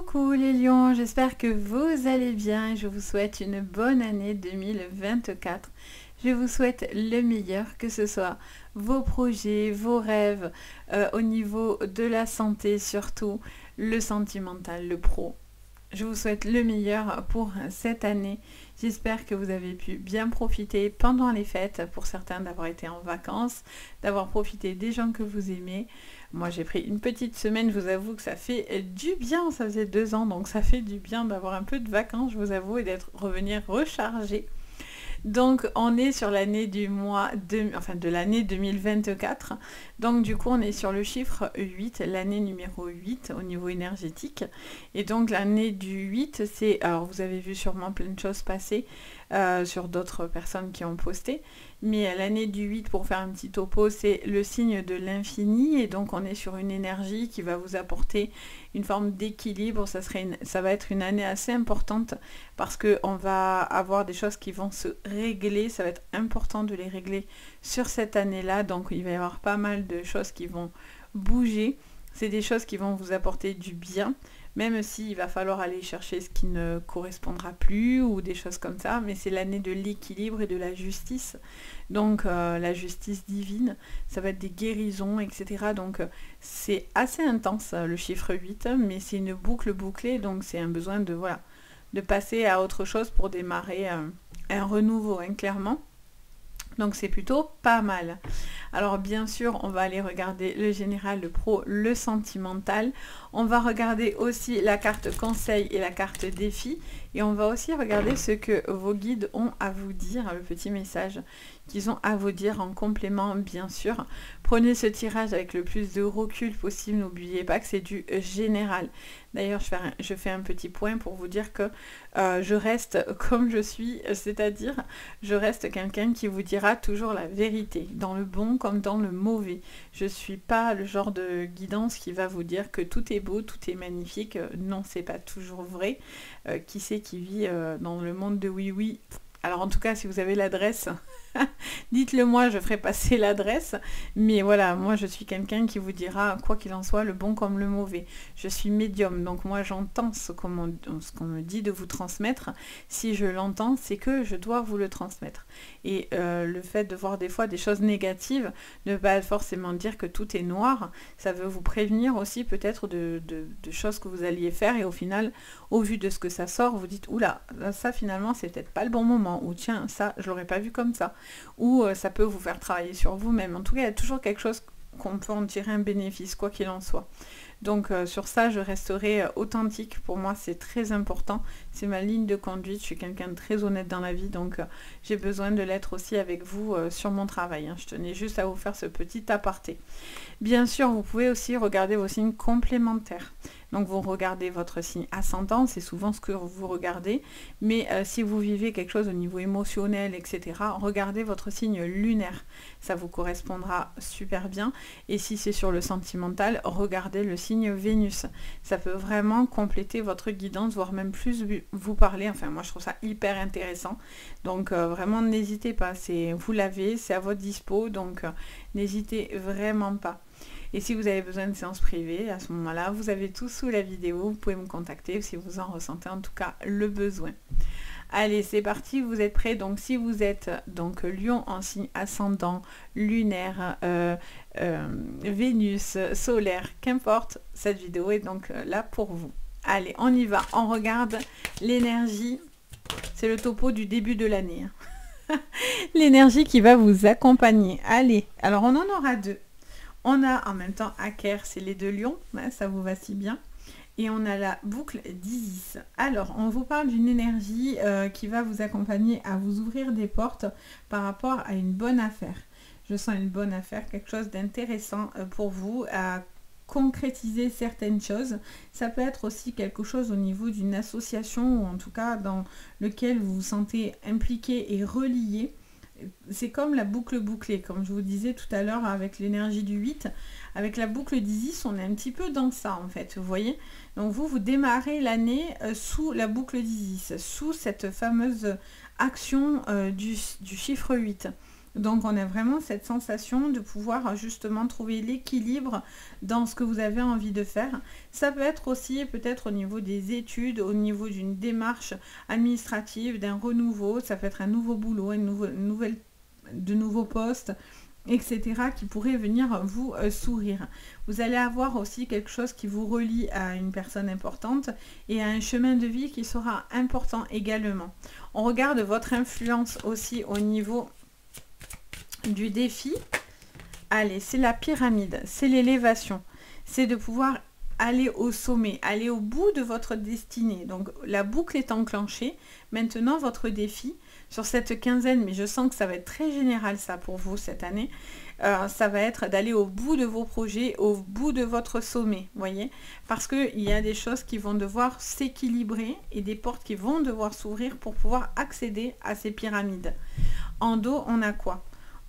Coucou les lions, j'espère que vous allez bien et je vous souhaite une bonne année 2024. Je vous souhaite le meilleur, que ce soit vos projets, vos rêves, au niveau de la santé surtout, le sentimental, le pro. Je vous souhaite le meilleur pour cette année. J'espère que vous avez pu bien profiter pendant les fêtes, pour certains d'avoir été en vacances, d'avoir profité des gens que vous aimez. Moi j'ai pris une petite semaine, je vous avoue que ça fait du bien, ça faisait 2 ans, donc ça fait du bien d'avoir un peu de vacances, je vous avoue, et d'être revenir rechargé. Donc on est sur l'année du mois, de l'année 2024, donc du coup on est sur le chiffre 8, l'année numéro 8 au niveau énergétique, et donc l'année du 8 c'est, alors vous avez vu sûrement plein de choses passer sur d'autres personnes qui ont posté, mais l'année du 8 pour faire un petit topo c'est le signe de l'infini, et donc on est sur une énergie qui va vous apporter une forme d'équilibre, ça va être une année assez importante parce qu'on va avoir des choses qui vont se régler, ça va être important de les régler sur cette année-là, donc il va y avoir pas mal de choses qui vont bouger, c'est des choses qui vont vous apporter du bien, même s'il va falloir aller chercher ce qui ne correspondra plus ou des choses comme ça, mais c'est l'année de l'équilibre et de la justice, donc la justice divine, ça va être des guérisons, etc. Donc c'est assez intense le chiffre 8, mais c'est une boucle bouclée, donc c'est un besoin de, voilà, de passer à autre chose pour démarrer un renouveau, hein, clairement. Donc c'est plutôt pas mal. Alors bien sûr, on va aller regarder le général, le pro, le sentimental. On va regarder aussi la carte conseil et la carte défi. Et on va aussi regarder ce que vos guides ont à vous dire, le petit message qu'ils ont à vous dire en complément, bien sûr. Prenez ce tirage avec le plus de recul possible. N'oubliez pas que c'est du général. D'ailleurs, je fais un petit point pour vous dire que je reste comme je suis, c'est-à-dire je reste quelqu'un qui vous dira toujours la vérité, dans le bon comme dans le mauvais. Je ne suis pas le genre de guidance qui va vous dire que tout est beau, tout est magnifique. Non, c'est pas toujours vrai. Qui sait qui vit dans le monde de oui-oui? Alors en tout cas, si vous avez l'adresse, dites-le moi, je ferai passer l'adresse. Mais voilà, moi je suis quelqu'un qui vous dira, quoi qu'il en soit, le bon comme le mauvais. Je suis médium, donc moi j'entends ce qu'on me dit de vous transmettre. Si je l'entends, c'est que je dois vous le transmettre. Et le fait de voir des fois des choses négatives, ne pas forcément dire que tout est noir, ça veut vous prévenir aussi peut-être de choses que vous alliez faire. Et au final, au vu de ce que ça sort, vous dites, oula, ça finalement c'est peut-être pas le bon moment. Ou tiens, ça je l'aurais pas vu comme ça, ou ça peut vous faire travailler sur vous-même. En tout cas, il y a toujours quelque chose qu'on peut en tirer un bénéfice, quoi qu'il en soit. Donc sur ça, je resterai authentique. Pour moi, c'est très important, c'est ma ligne de conduite. Je suis quelqu'un de très honnête dans la vie, donc j'ai besoin de l'être aussi avec vous sur mon travail, hein. Je tenais juste à vous faire ce petit aparté. Bien sûr, vous pouvez aussi regarder vos signes complémentaires. Donc vous regardez votre signe ascendant, c'est souvent ce que vous regardez, mais si vous vivez quelque chose au niveau émotionnel, etc., regardez votre signe lunaire, ça vous correspondra super bien. Et si c'est sur le sentimental, regardez le signe Vénus, ça peut vraiment compléter votre guidance, voire même plus vous parler. Enfin moi je trouve ça hyper intéressant, donc vraiment n'hésitez pas, vous l'avez, c'est à votre dispo, donc n'hésitez vraiment pas. Et si vous avez besoin de séances privées, à ce moment-là, vous avez tout sous la vidéo, vous pouvez me contacter si vous en ressentez en tout cas le besoin. Allez, c'est parti, vous êtes prêts? Donc si vous êtes donc lion en signe ascendant, lunaire, Vénus, solaire, qu'importe, cette vidéo est donc là pour vous. Allez, on y va, on regarde l'énergie, c'est le topo du début de l'année, hein. L'énergie qui va vous accompagner. Allez, alors on en aura 2. On a en même temps Aker, c'est les 2 lions, hein, ça vous va si bien. Et on a la boucle d'Isis. Alors, on vous parle d'une énergie qui va vous accompagner à vous ouvrir des portes par rapport à une bonne affaire. Je sens une bonne affaire, quelque chose d'intéressant pour vous, à concrétiser certaines choses. Ça peut être aussi quelque chose au niveau d'une association, ou en tout cas dans lequel vous vous sentez impliqué et relié. C'est comme la boucle bouclée, comme je vous disais tout à l'heure avec l'énergie du 8, avec la boucle d'Isis, on est un petit peu dans ça en fait, vous voyez. Donc vous démarrez l'année sous la boucle d'Isis, sous cette fameuse action du chiffre 8. Donc on a vraiment cette sensation de pouvoir justement trouver l'équilibre dans ce que vous avez envie de faire. Ça peut être aussi peut-être au niveau des études, au niveau d'une démarche administrative, d'un renouveau, ça peut être un nouveau boulot, de nouveaux postes, etc. qui pourraient venir vous sourire. Vous allez avoir aussi quelque chose qui vous relie à une personne importante et à un chemin de vie qui sera important également. On regarde votre influence aussi au niveau du défi. Allez, c'est la pyramide, c'est l'élévation, c'est de pouvoir aller au sommet, aller au bout de votre destinée. Donc la boucle est enclenchée, maintenant votre défi sur cette quinzaine, mais je sens que ça va être très général ça pour vous cette année, ça va être d'aller au bout de vos projets, au bout de votre sommet, voyez, parce qu'il y a des choses qui vont devoir s'équilibrer et des portes qui vont devoir s'ouvrir pour pouvoir accéder à ces pyramides. En dos, on a quoi?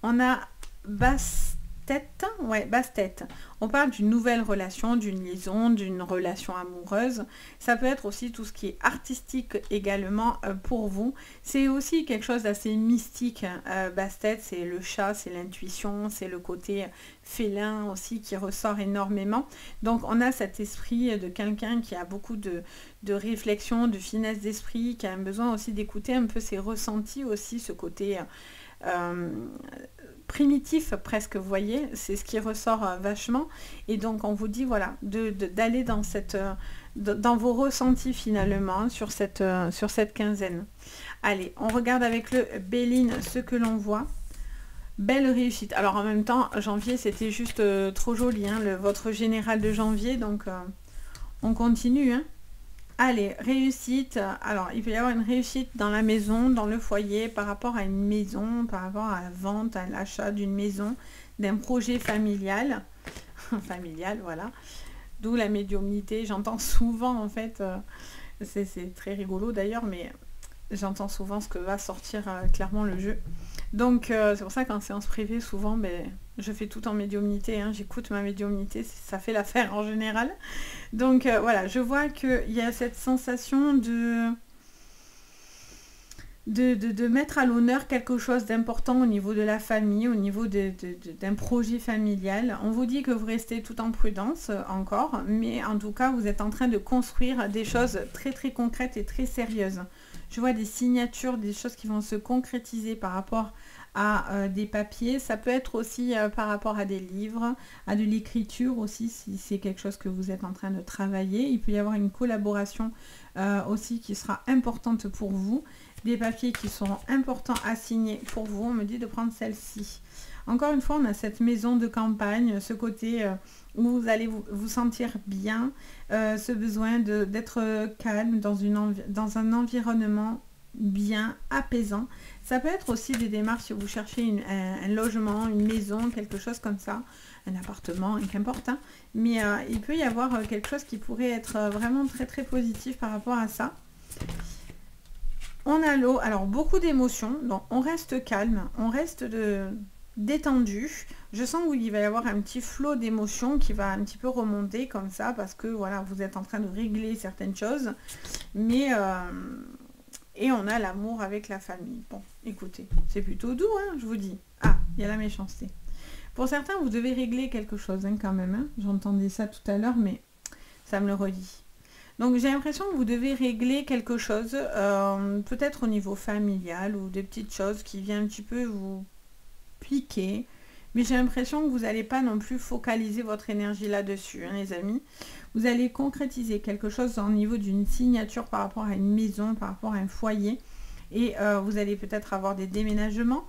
On a basse-tête, ouais, basse-tête. On parle d'une nouvelle relation, d'une liaison, d'une relation amoureuse. Ça peut être aussi tout ce qui est artistique également pour vous. C'est aussi quelque chose d'assez mystique. Basse-tête, c'est le chat, c'est l'intuition, c'est le côté félin aussi qui ressort énormément. Donc on a cet esprit de quelqu'un qui a beaucoup de réflexion, de finesse d'esprit, qui a un besoin aussi d'écouter un peu ses ressentis aussi, ce côté... primitif presque, vous voyez, c'est ce qui ressort vachement. Et donc on vous dit voilà d'aller dans vos ressentis finalement sur cette quinzaine. Allez, on regarde avec le Belline ce que l'on voit. Belle réussite. Alors en même temps, janvier c'était juste trop joli, hein, votre général de janvier, donc on continue, hein. Allez, réussite. Alors, il peut y avoir une réussite dans la maison, dans le foyer, par rapport à une maison, par rapport à la vente, à l'achat d'une maison, d'un projet familial. Familial, voilà. D'où la médiumnité. J'entends souvent, en fait, c'est très rigolo d'ailleurs, mais j'entends souvent ce que va sortir clairement le jeu. Donc, c'est pour ça qu'en séance privée, souvent, ben, je fais tout en médiumnité, hein, j'écoute ma médiumnité, ça fait l'affaire en général. Donc voilà, je vois qu'il y a cette sensation de mettre à l'honneur quelque chose d'important au niveau de la famille, au niveau d'un projet familial. On vous dit que vous restez tout en prudence encore, mais en tout cas, vous êtes en train de construire des choses très très concrètes et très sérieuses. Je vois des signatures, des choses qui vont se concrétiser par rapport à des papiers. Ça peut être aussi par rapport à des livres, à de l'écriture aussi, si c'est quelque chose que vous êtes en train de travailler. Il peut y avoir une collaboration aussi qui sera importante pour vous. Des papiers qui seront importants à signer pour vous. On me dit de prendre celle-ci. Encore une fois, on a cette maison de campagne, ce côté où vous allez vous sentir bien, ce besoin d'être calme dans un environnement bien apaisant. Ça peut être aussi des démarches si vous cherchez un logement, une maison, quelque chose comme ça, un appartement, qu'importe, hein. Mais il peut y avoir quelque chose qui pourrait être vraiment très très positif par rapport à ça. On a l'eau, alors beaucoup d'émotions, donc on reste calme, on reste détendu. Je sens qu'il va y avoir un petit flot d'émotions qui va un petit peu remonter comme ça, parce que voilà, vous êtes en train de régler certaines choses, mais et on a l'amour avec la famille. Bon, écoutez, c'est plutôt doux, hein, je vous dis. Ah, il y a la méchanceté. Pour certains, vous devez régler quelque chose, hein, quand même, hein. J'entendais ça tout à l'heure, mais ça me le redit. Donc j'ai l'impression que vous devez régler quelque chose, peut-être au niveau familial ou des petites choses qui viennent un petit peu vous piquer. Mais j'ai l'impression que vous n'allez pas non plus focaliser votre énergie là-dessus, hein, les amis. Vous allez concrétiser quelque chose au niveau d'une signature par rapport à une maison, par rapport à un foyer. Et vous allez peut-être avoir des déménagements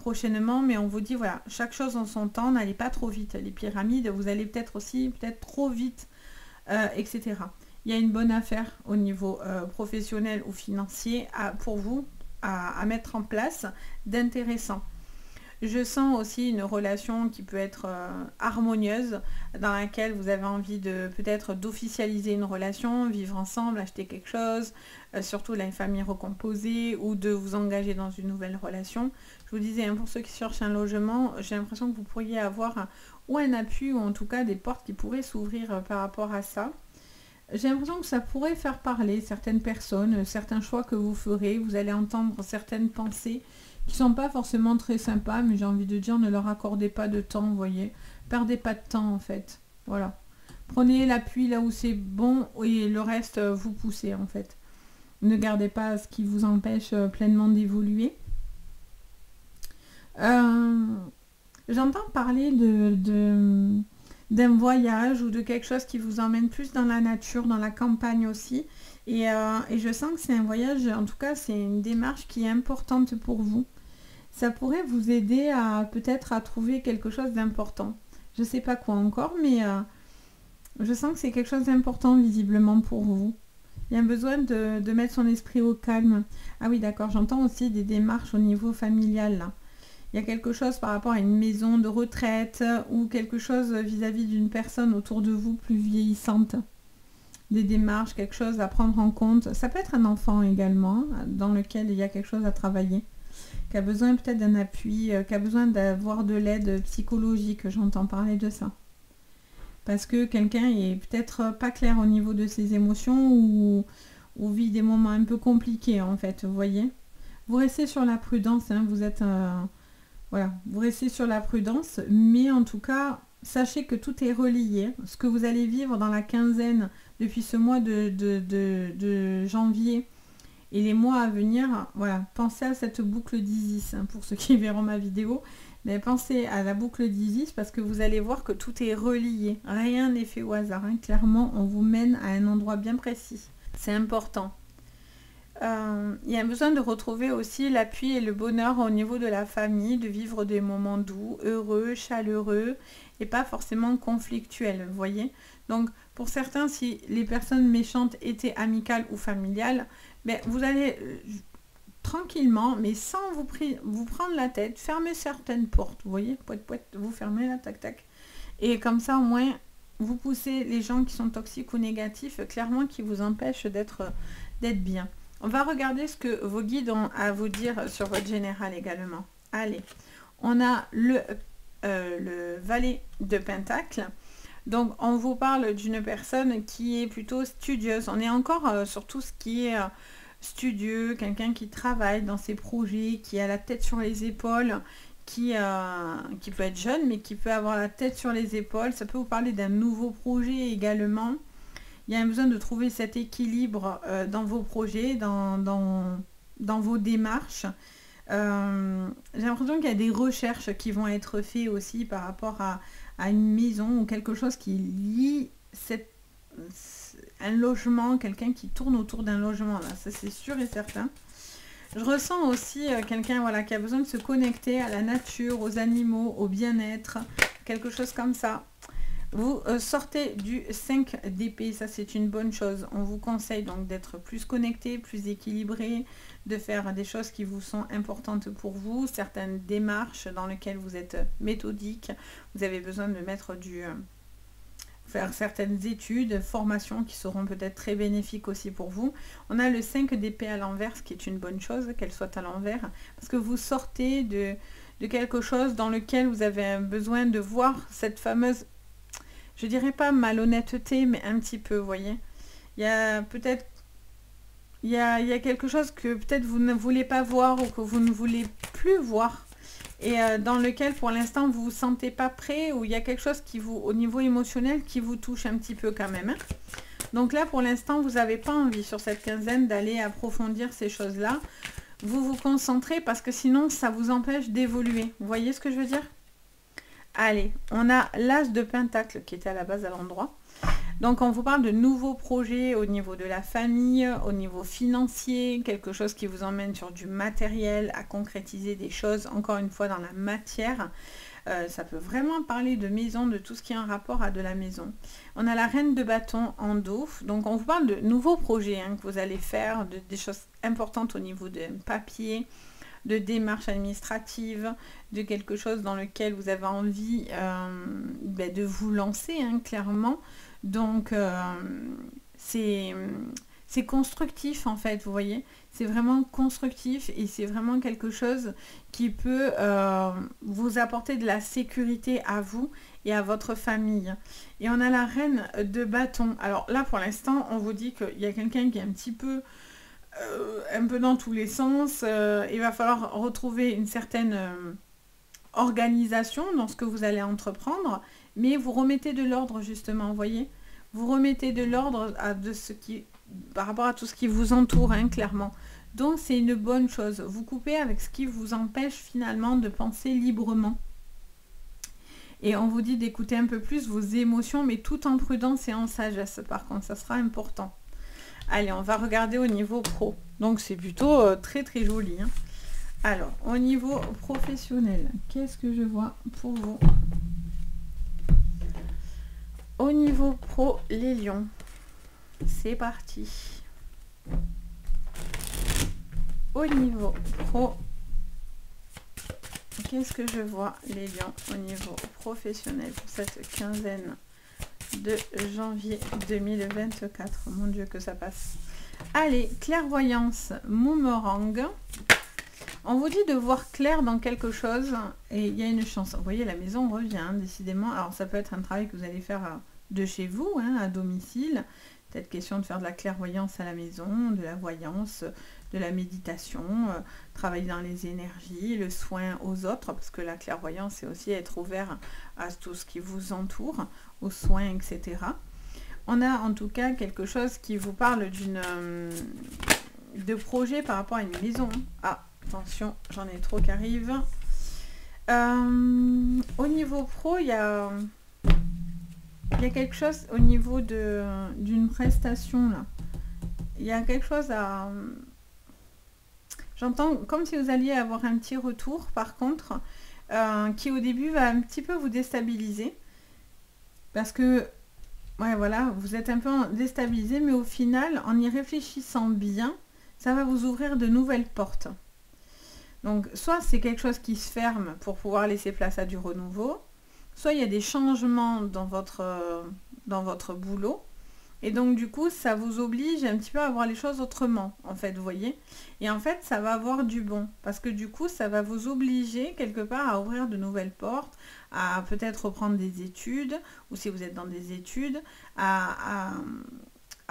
prochainement. Mais on vous dit, voilà, chaque chose en son temps, n'allez pas trop vite. Les pyramides, vous allez peut-être aussi, peut-être trop vite, etc. Il y a une bonne affaire au niveau professionnel ou financier pour vous à mettre en place d'intéressant. Je sens aussi une relation qui peut être harmonieuse, dans laquelle vous avez envie de peut-être d'officialiser une relation, vivre ensemble, acheter quelque chose, surtout la famille recomposée, ou de vous engager dans une nouvelle relation. Je vous disais, hein, pour ceux qui cherchent un logement, j'ai l'impression que vous pourriez avoir ou un appui, ou en tout cas des portes qui pourraient s'ouvrir par rapport à ça. J'ai l'impression que ça pourrait faire parler certaines personnes, certains choix que vous ferez, vous allez entendre certaines pensées qui sont pas forcément très sympas, mais j'ai envie de dire, ne leur accordez pas de temps, vous voyez. Perdez pas de temps, en fait. Voilà. Prenez l'appui là où c'est bon et le reste, vous poussez, en fait. Ne gardez pas ce qui vous empêche pleinement d'évoluer. J'entends parler d'un voyage ou de quelque chose qui vous emmène plus dans la nature, dans la campagne aussi. Et je sens que c'est un voyage, en tout cas c'est une démarche qui est importante pour vous. Ça pourrait vous aider à peut-être à trouver quelque chose d'important. Je ne sais pas quoi encore, mais je sens que c'est quelque chose d'important visiblement pour vous. Il y a un besoin de mettre son esprit au calme. Ah oui, d'accord, j'entends aussi des démarches au niveau familial là. Il y a quelque chose par rapport à une maison de retraite ou quelque chose vis-à-vis d'une personne autour de vous plus vieillissante. Des démarches, quelque chose à prendre en compte. Ça peut être un enfant également, dans lequel il y a quelque chose à travailler, qui a besoin peut-être d'un appui, qui a besoin d'avoir de l'aide psychologique. J'entends parler de ça. Parce que quelqu'un est peut-être pas clair au niveau de ses émotions ou vit des moments un peu compliqués en fait, vous voyez. Vous restez sur la prudence, hein, vous êtes... Voilà, vous restez sur la prudence, mais en tout cas, sachez que tout est relié. Ce que vous allez vivre dans la quinzaine depuis ce mois de janvier et les mois à venir, voilà, pensez à cette boucle d'Isis, hein, pour ceux qui verront ma vidéo, mais pensez à la boucle d'Isis parce que vous allez voir que tout est relié. Rien n'est fait au hasard, hein. Clairement, on vous mène à un endroit bien précis. C'est important. Il y a besoin de retrouver aussi l'appui et le bonheur au niveau de la famille, de vivre des moments doux, heureux, chaleureux et pas forcément conflictuels, vous voyez. Donc pour certains, si les personnes méchantes étaient amicales ou familiales, ben, vous allez tranquillement, mais sans vous prendre la tête, fermer certaines portes, vous voyez, poète, poète, vous fermez là, tac, tac. Et comme ça au moins, vous poussez les gens qui sont toxiques ou négatifs, clairement qui vous empêchent d'être bien. On va regarder ce que vos guides ont à vous dire sur votre général également. Allez, on a le valet de Pentacle. Donc, on vous parle d'une personne qui est plutôt studieuse. On est encore sur tout ce qui est studieux, quelqu'un qui travaille dans ses projets, qui a la tête sur les épaules, qui peut être jeune, mais qui peut avoir la tête sur les épaules. Ça peut vous parler d'un nouveau projet également. Il y a un besoin de trouver cet équilibre dans vos projets, dans vos démarches. J'ai l'impression qu'il y a des recherches qui vont être faites aussi par rapport à une maison ou quelque chose qui lie un logement, quelqu'un qui tourne autour d'un logement. Là, ça c'est sûr et certain. Je ressens aussi quelqu'un voilà, qui a besoin de se connecter à la nature, aux animaux, au bien-être, quelque chose comme ça. Vous sortez du 5 d'épée, ça c'est une bonne chose. On vous conseille donc d'être plus connecté, plus équilibré, de faire des choses qui vous sont importantes pour vous, certaines démarches dans lesquelles vous êtes méthodique, vous avez besoin de faire certaines études, formations qui seront peut-être très bénéfiques aussi pour vous. On a le 5 d'épée à l'envers, ce qui est une bonne chose, qu'elle soit à l'envers, parce que vous sortez de quelque chose dans lequel vous avez besoin de voir cette fameuse... Je dirais pas malhonnêteté, mais un petit peu, vous voyez. Il y a peut-être, il y a quelque chose que peut-être vous ne voulez pas voir ou que vous ne voulez plus voir et dans lequel pour l'instant vous vous sentez pas prêt ou il y a quelque chose qui vous, au niveau émotionnel, qui vous touche un petit peu quand même. Hein. Donc là, pour l'instant, vous n'avez pas envie sur cette quinzaine d'aller approfondir ces choses-là. Vous vous concentrez parce que sinon, ça vous empêche d'évoluer. Vous voyez ce que je veux dire ? Allez, on a l'As de Pentacle qui était à la base à l'endroit. Donc, on vous parle de nouveaux projets au niveau de la famille, au niveau financier, quelque chose qui vous emmène sur du matériel, à concrétiser des choses, encore une fois, dans la matière. Ça peut vraiment parler de maison, de tout ce qui est en rapport à de la maison. On a la reine de bâton en dos. Donc, on vous parle de nouveaux projets hein, que vous allez faire, des choses importantes au niveau de papier, de démarches administratives, de quelque chose dans lequel vous avez envie ben de vous lancer, hein, clairement. Donc, c'est constructif, en fait, vous voyez. C'est vraiment constructif et c'est vraiment quelque chose qui peut vous apporter de la sécurité à vous et à votre famille. Et on a la reine de bâton. Alors là, pour l'instant, on vous dit qu'il y a quelqu'un qui est un petit peu... un peu dans tous les sens. Il va falloir retrouver une certaine organisation dans ce que vous allez entreprendre, mais vous remettez de l'ordre justement, vous voyez. Vous remettez de l'ordre par rapport à tout ce qui vous entoure, hein, clairement. Donc c'est une bonne chose. Vous coupez avec ce qui vous empêche finalement de penser librement. Et on vous dit d'écouter un peu plus vos émotions, mais tout en prudence et en sagesse. Par contre, ça sera important. Allez, on va regarder au niveau pro. Donc c'est plutôt très très joli, hein. Alors, au niveau professionnel, qu'est-ce que je vois pour vous? Au niveau pro, les lions. C'est parti. Au niveau pro, qu'est-ce que je vois, les lions, au niveau professionnel pour cette quinzaine de janvier 2024? Mon Dieu, que ça passe. Allez, clairvoyance, Moomerang. On vous dit de voir clair dans quelque chose et il y a une chance. Vous voyez, la maison revient, hein, décidément. Alors, ça peut être un travail que vous allez faire de chez vous, hein, à domicile. Peut-être question de faire de la clairvoyance à la maison, de la voyance, de la méditation, travailler dans les énergies, le soin aux autres, parce que la clairvoyance, c'est aussi être ouvert à tout ce qui vous entoure, aux soins, etc. On a en tout cas quelque chose qui vous parle d'une de projet par rapport à une maison. Ah, attention, j'en ai trop qui arrivent. Au niveau pro, il y a quelque chose au niveau d'une prestation là. Il y a quelque chose à... J'entends comme si vous alliez avoir un petit retour par contre, qui au début va un petit peu vous déstabiliser. Parce que, ouais voilà, vous êtes un peu déstabilisé, mais au final, en y réfléchissant bien, ça va vous ouvrir de nouvelles portes. Donc, soit c'est quelque chose qui se ferme pour pouvoir laisser place à du renouveau, soit il y a des changements dans votre boulot. Et donc, du coup, ça vous oblige un petit peu à voir les choses autrement, en fait, vous voyez. Et en fait, ça va avoir du bon. Parce que du coup, ça va vous obliger, quelque part, à ouvrir de nouvelles portes, à peut-être reprendre des études, ou si vous êtes dans des études, à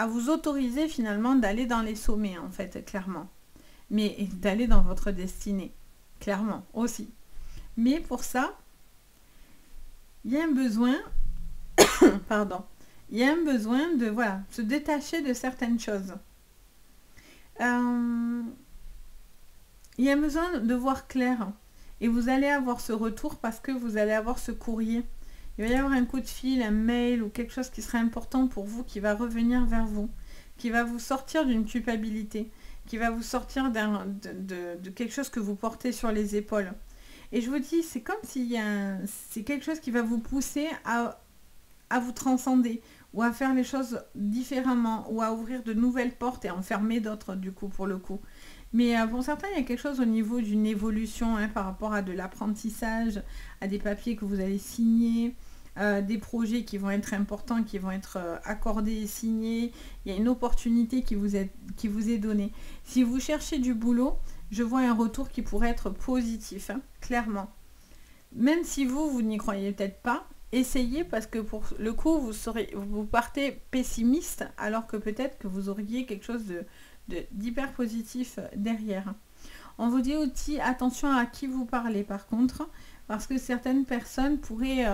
vous autoriser, finalement, d'aller dans les sommets, en fait, clairement. Mais d'aller dans votre destinée, clairement, aussi. Mais pour ça... il y a un besoin, pardon, il y a un besoin de, voilà, se détacher de certaines choses. Il y a un besoin de voir clair. Et vous allez avoir ce retour parce que vous allez avoir ce courrier. Il va y avoir un coup de fil, un mail ou quelque chose qui sera important pour vous, qui va revenir vers vous, qui va vous sortir d'une culpabilité, qui va vous sortir de quelque chose que vous portez sur les épaules. Et je vous dis, c'est comme s'il y a c'est quelque chose qui va vous pousser à vous transcender ou à faire les choses différemment ou à ouvrir de nouvelles portes et en fermer d'autres du coup pour le coup. Mais pour certains, il y a quelque chose au niveau d'une évolution, hein, par rapport à de l'apprentissage, à des papiers que vous allez signer, des projets qui vont être importants, qui vont être accordés et signés. Il y a une opportunité qui vous est donnée. Si vous cherchez du boulot, je vois un retour qui pourrait être positif, hein, clairement. Même si vous, vous n'y croyez peut-être pas, essayez parce que pour le coup, vous partez pessimiste alors que peut-être que vous auriez quelque chose d'hyper positif derrière. On vous dit aussi attention à qui vous parlez par contre, parce que certaines personnes pourraient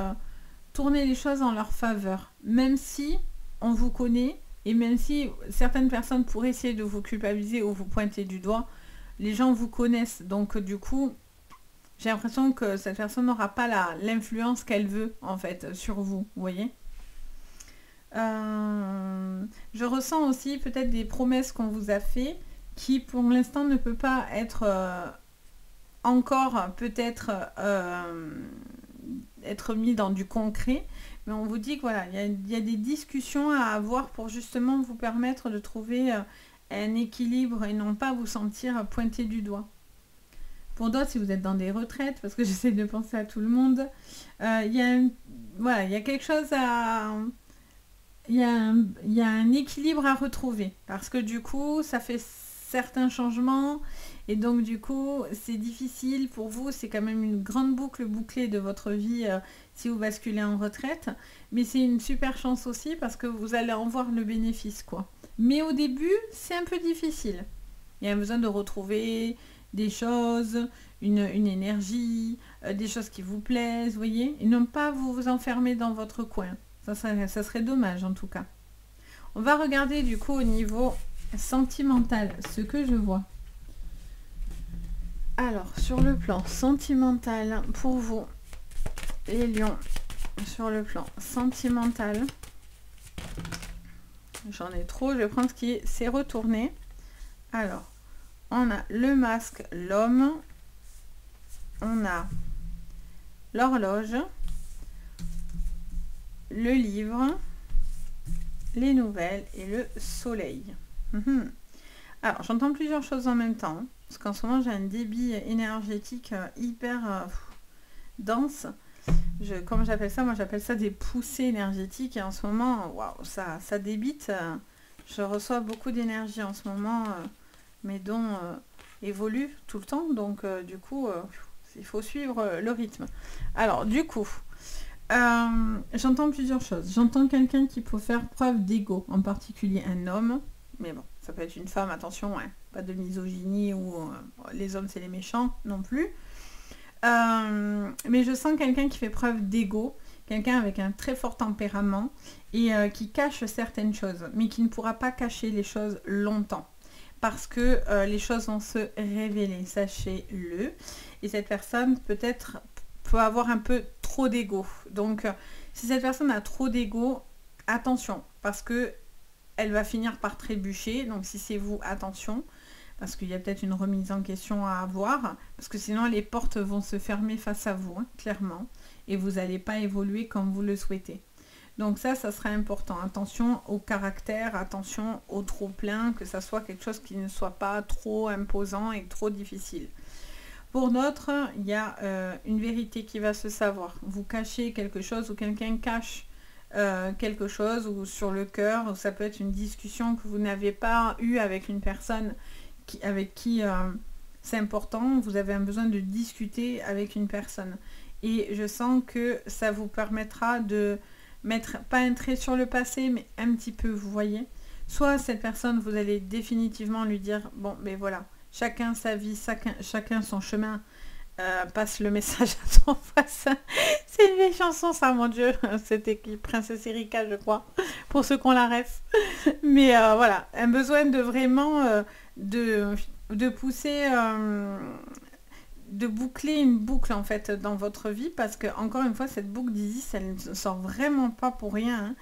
tourner les choses en leur faveur, même si on vous connaît et même si certaines personnes pourraient essayer de vous culpabiliser ou vous pointer du doigt. Les gens vous connaissent, donc du coup, j'ai l'impression que cette personne n'aura pas l'influence qu'elle veut, en fait, sur vous, vous voyez. Je ressens aussi peut-être des promesses qu'on vous a fait, qui pour l'instant ne peut pas être encore peut-être être mis dans du concret, mais on vous dit que voilà, il y a des discussions à avoir pour justement vous permettre de trouver... un équilibre et non pas vous sentir pointé du doigt. Pour d'autres, si vous êtes dans des retraites, parce que j'essaie de penser à tout le monde, il y a quelque chose à... Il y a un équilibre à retrouver, parce que du coup, ça fait certains changements, et donc du coup, c'est difficile pour vous, c'est quand même une grande boucle bouclée de votre vie si vous basculez en retraite, mais c'est une super chance aussi, parce que vous allez en voir le bénéfice, quoi. Mais au début, c'est un peu difficile. Il y a un besoin de retrouver des choses, une énergie, des choses qui vous plaisent, voyez. Et non pas vous enfermer dans votre coin. Ça serait dommage en tout cas. On va regarder du coup au niveau sentimental ce que je vois. Alors, sur le plan sentimental, pour vous, les lions, sur le plan sentimental, j'en ai trop, je vais prendre ce qui s'est retourné. Alors, on a le masque, l'homme, on a l'horloge, le livre, les nouvelles et le soleil. Alors, j'entends plusieurs choses en même temps. Parce qu'en ce moment j'ai un débit énergétique hyper dense. Comme j'appelle ça, moi j'appelle ça des poussées énergétiques. Et en ce moment, waouh, ça débite. Je reçois beaucoup d'énergie en ce moment. Mes dons évoluent tout le temps. Donc du coup, il faut suivre le rythme. Alors du coup, j'entends plusieurs choses. J'entends quelqu'un qui peut faire preuve d'ego, en particulier un homme. Mais bon, ça peut être une femme, attention, hein, pas de misogynie ou les hommes c'est les méchants non plus. Mais je sens quelqu'un qui fait preuve d'ego, quelqu'un avec un très fort tempérament et qui cache certaines choses, mais qui ne pourra pas cacher les choses longtemps. Parce que les choses vont se révéler, sachez-le. Et cette personne peut-être peut avoir un peu trop d'ego. Donc si cette personne a trop d'ego, attention, parce que elle va finir par trébucher, donc si c'est vous, attention, parce qu'il y a peut-être une remise en question à avoir, parce que sinon les portes vont se fermer face à vous, hein, clairement, et vous n'allez pas évoluer comme vous le souhaitez. Donc ça serait important, attention au caractère, attention au trop-plein, que ça soit quelque chose qui ne soit pas trop imposant et trop difficile. Pour d'autres, il y a une vérité qui va se savoir, vous cachez quelque chose ou quelqu'un cache quelque chose, ou sur le cœur, ou ça peut être une discussion que vous n'avez pas eue avec une personne avec qui c'est important, vous avez un besoin de discuter avec une personne. Et je sens que ça vous permettra de mettre, pas un trait sur le passé, mais un petit peu, vous voyez. Soit cette personne, vous allez définitivement lui dire, bon, mais voilà, chacun sa vie, chacun son chemin. Passe le message à ton voisin. C'est une vieille chanson ça, mon dieu, c'était Princesse Erika je crois, pour ceux qu'on la rêve. Mais voilà, un besoin de vraiment de pousser, de boucler une boucle en fait dans votre vie, parce que encore une fois cette boucle d'Isis elle ne sort vraiment pas pour rien, hein.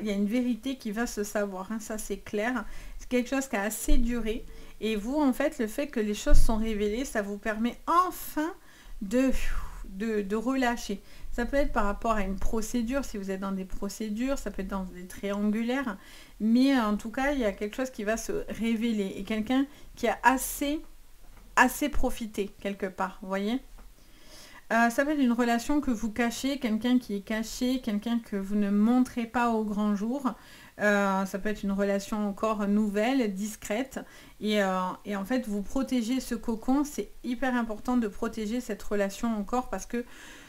Il y a une vérité qui va se savoir, hein, ça c'est clair, c'est quelque chose qui a assez duré. Et vous, en fait, le fait que les choses sont révélées, ça vous permet enfin de relâcher. Ça peut être par rapport à une procédure, si vous êtes dans des procédures, ça peut être dans des triangulaires. Mais en tout cas, il y a quelque chose qui va se révéler. Et quelqu'un qui a assez profité, quelque part, vous voyez. Ça peut être une relation que vous cachez, quelqu'un qui est caché, quelqu'un que vous ne montrez pas au grand jour. Ça peut être une relation encore nouvelle, discrète, et en fait vous protégez ce cocon. C'est hyper important de protéger cette relation encore, parce que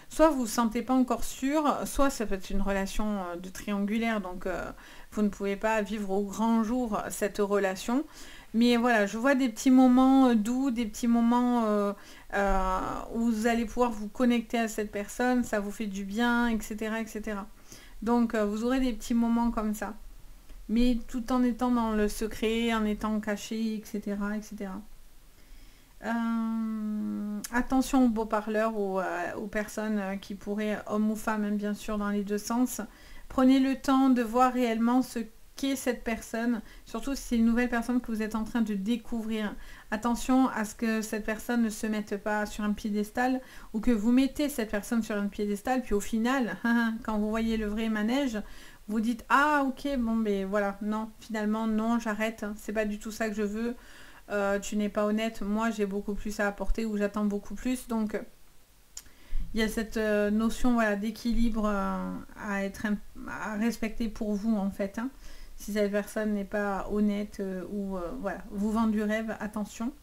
soit vous ne vous sentez pas encore sûr, soit ça peut être une relation de triangulaire, donc vous ne pouvez pas vivre au grand jour cette relation. Mais voilà, je vois des petits moments doux, des petits moments où vous allez pouvoir vous connecter à cette personne, ça vous fait du bien, etc. etc. Donc vous aurez des petits moments comme ça, mais tout en étant dans le secret, en étant caché, etc. etc. Attention aux beaux parleurs, aux personnes qui pourraient, hommes ou femmes, hein, bien sûr, dans les deux sens. Prenez le temps de voir réellement ce qu'est cette personne, surtout si c'est une nouvelle personne que vous êtes en train de découvrir. Attention à ce que cette personne ne se mette pas sur un piédestal, ou que vous mettez cette personne sur un piédestal, puis au final, quand vous voyez le vrai manège, vous dites, ah ok, bon ben voilà, non, finalement non, j'arrête, c'est pas du tout ça que je veux, tu n'es pas honnête, moi j'ai beaucoup plus à apporter, ou j'attends beaucoup plus. Donc il y a cette notion, voilà, d'équilibre à respecter pour vous en fait, hein. Si cette personne n'est pas honnête ou voilà, vous vend du rêve, attention.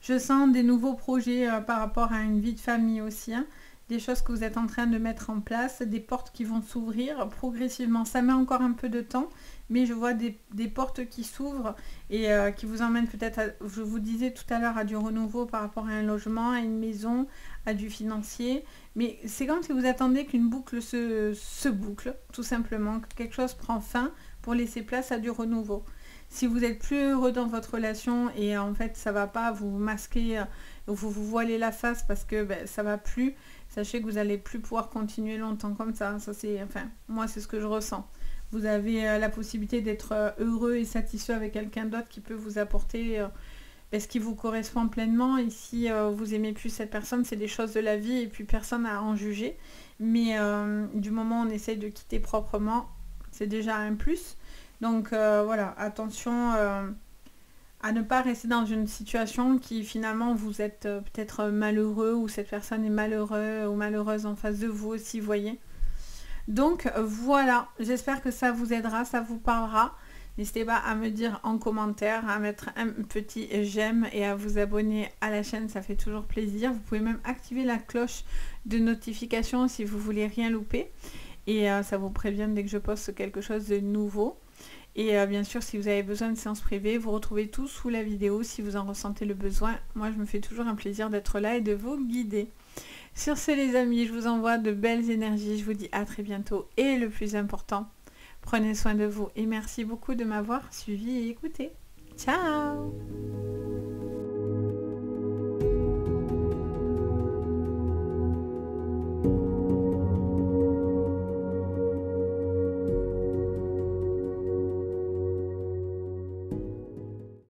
Je sens des nouveaux projets par rapport à une vie de famille aussi, hein. des choses que vous êtes en train de mettre en place, des portes qui vont s'ouvrir progressivement. Ça met encore un peu de temps, mais je vois des portes qui s'ouvrent et qui vous emmènent peut-être, je vous disais tout à l'heure, à du renouveau par rapport à un logement, à une maison, à du financier. Mais c'est comme si vous attendez qu'une boucle se boucle, tout simplement, que quelque chose prend fin pour laisser place à du renouveau. Si vous êtes plus heureux dans votre relation et en fait ça va pas, vous masquez, vous vous voilez la face parce que ben, ça va plus, sachez que vous n'allez plus pouvoir continuer longtemps comme ça. Ça c'est, enfin, moi c'est ce que je ressens. Vous avez la possibilité d'être heureux et satisfait avec quelqu'un d'autre qui peut vous apporter ce qui vous correspond pleinement. Et si vous aimez plus cette personne, c'est des choses de la vie et puis personne à en juger. Mais du moment où on essaye de quitter proprement, c'est déjà un plus. Donc voilà, attention à ne pas rester dans une situation qui finalement vous êtes peut-être malheureux ou cette personne est malheureux ou malheureuse en face de vous aussi, vous voyez. Donc voilà, j'espère que ça vous aidera, ça vous parlera. N'hésitez pas à me dire en commentaire, à mettre un petit j'aime et à vous abonner à la chaîne, ça fait toujours plaisir. Vous pouvez même activer la cloche de notification si vous voulez rien louper. Et ça vous prévient dès que je poste quelque chose de nouveau. Et bien sûr, si vous avez besoin de séances privées, vous retrouvez tout sous la vidéo si vous en ressentez le besoin. Moi, je me fais toujours un plaisir d'être là et de vous guider. Sur ce, les amis, je vous envoie de belles énergies. Je vous dis à très bientôt. Et le plus important, prenez soin de vous. Et merci beaucoup de m'avoir suivi et écouté. Ciao!